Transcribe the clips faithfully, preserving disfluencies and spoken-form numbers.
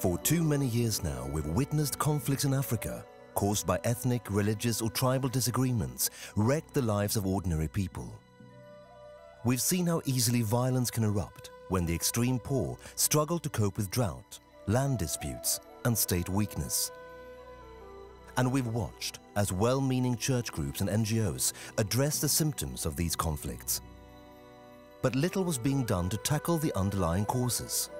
For too many years now, we've witnessed conflicts in Africa caused by ethnic, religious, or tribal disagreements wreck the lives of ordinary people. We've seen how easily violence can erupt when the extreme poor struggle to cope with drought, land disputes, and state weakness. And we've watched as well-meaning church groups and N G Os address the symptoms of these conflicts. But little was being done to tackle the underlying causes.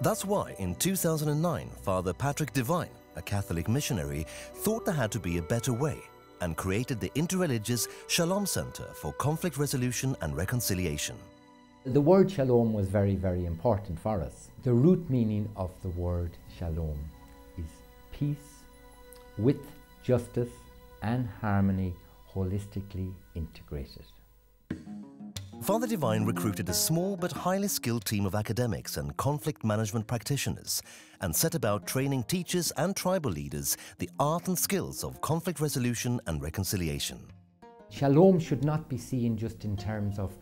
That's why in two thousand nine, Father Patrick Devine, a Catholic missionary, thought there had to be a better way and created the interreligious Shalom Center for Conflict Resolution and Reconciliation. The word shalom was very, very important for us. The root meaning of the word shalom is peace with justice and harmony holistically integrated. Father Devine recruited a small but highly skilled team of academics and conflict management practitioners and set about training teachers and tribal leaders the art and skills of conflict resolution and reconciliation. Shalom should not be seen just in terms of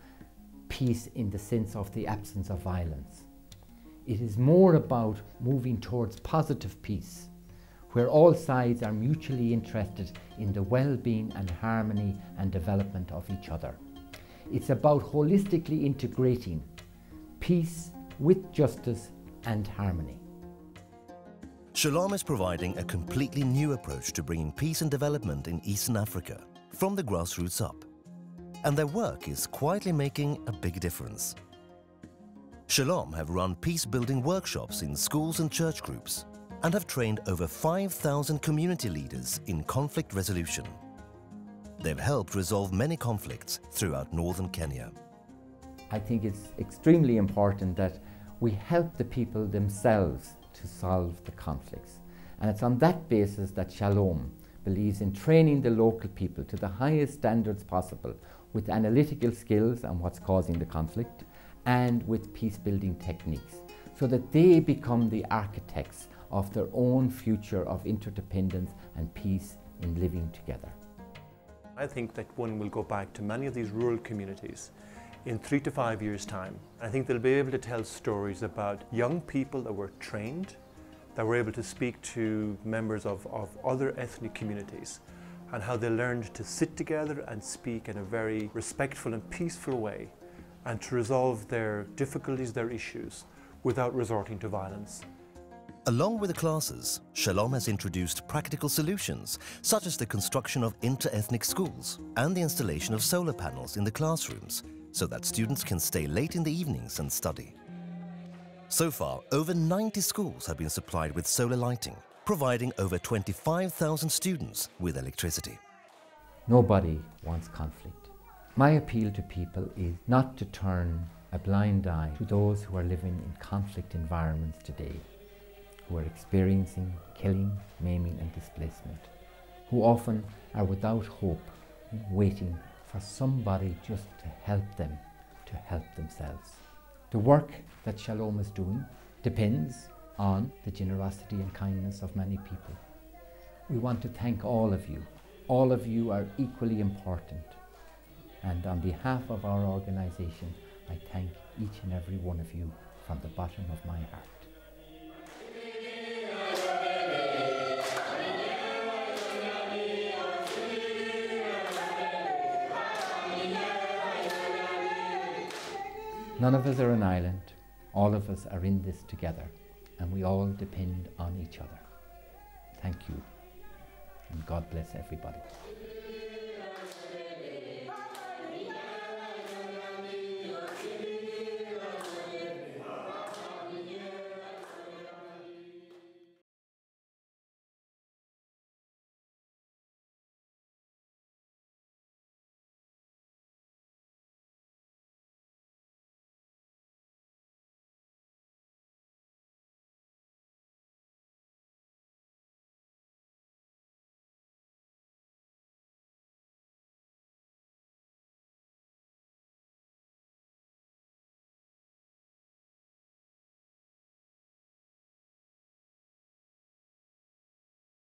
peace in the sense of the absence of violence. It is more about moving towards positive peace, where all sides are mutually interested in the well-being and harmony and development of each other. It's about holistically integrating peace with justice and harmony. Shalom is providing a completely new approach to bringing peace and development in Eastern Africa, from the grassroots up. And their work is quietly making a big difference. Shalom have run peace-building workshops in schools and church groups and have trained over five thousand community leaders in conflict resolution. They've helped resolve many conflicts throughout northern Kenya. I think it's extremely important that we help the people themselves to solve the conflicts. And it's on that basis that Shalom believes in training the local people to the highest standards possible, with analytical skills on what's causing the conflict and with peace-building techniques, so that they become the architects of their own future of interdependence and peace in living together. I think that one will go back to many of these rural communities in three to five years' time. I think they'll be able to tell stories about young people that were trained, that were able to speak to members of, of other ethnic communities, and how they learned to sit together and speak in a very respectful and peaceful way, and to resolve their difficulties, their issues, without resorting to violence. Along with the classes, Shalom has introduced practical solutions, such as the construction of inter-ethnic schools and the installation of solar panels in the classrooms, so that students can stay late in the evenings and study. So far, over ninety schools have been supplied with solar lighting, providing over twenty-five thousand students with electricity. Nobody wants conflict. My appeal to people is not to turn a blind eye to those who are living in conflict environments today, who are experiencing killing, maiming and displacement, who often are without hope, waiting for somebody just to help them, to help themselves. The work that Shalom is doing depends on the generosity and kindness of many people. We want to thank all of you. All of you are equally important. And on behalf of our organization, I thank each and every one of you from the bottom of my heart. None of us are an island. All of us are in this together, and we all depend on each other. Thank you, and God bless everybody.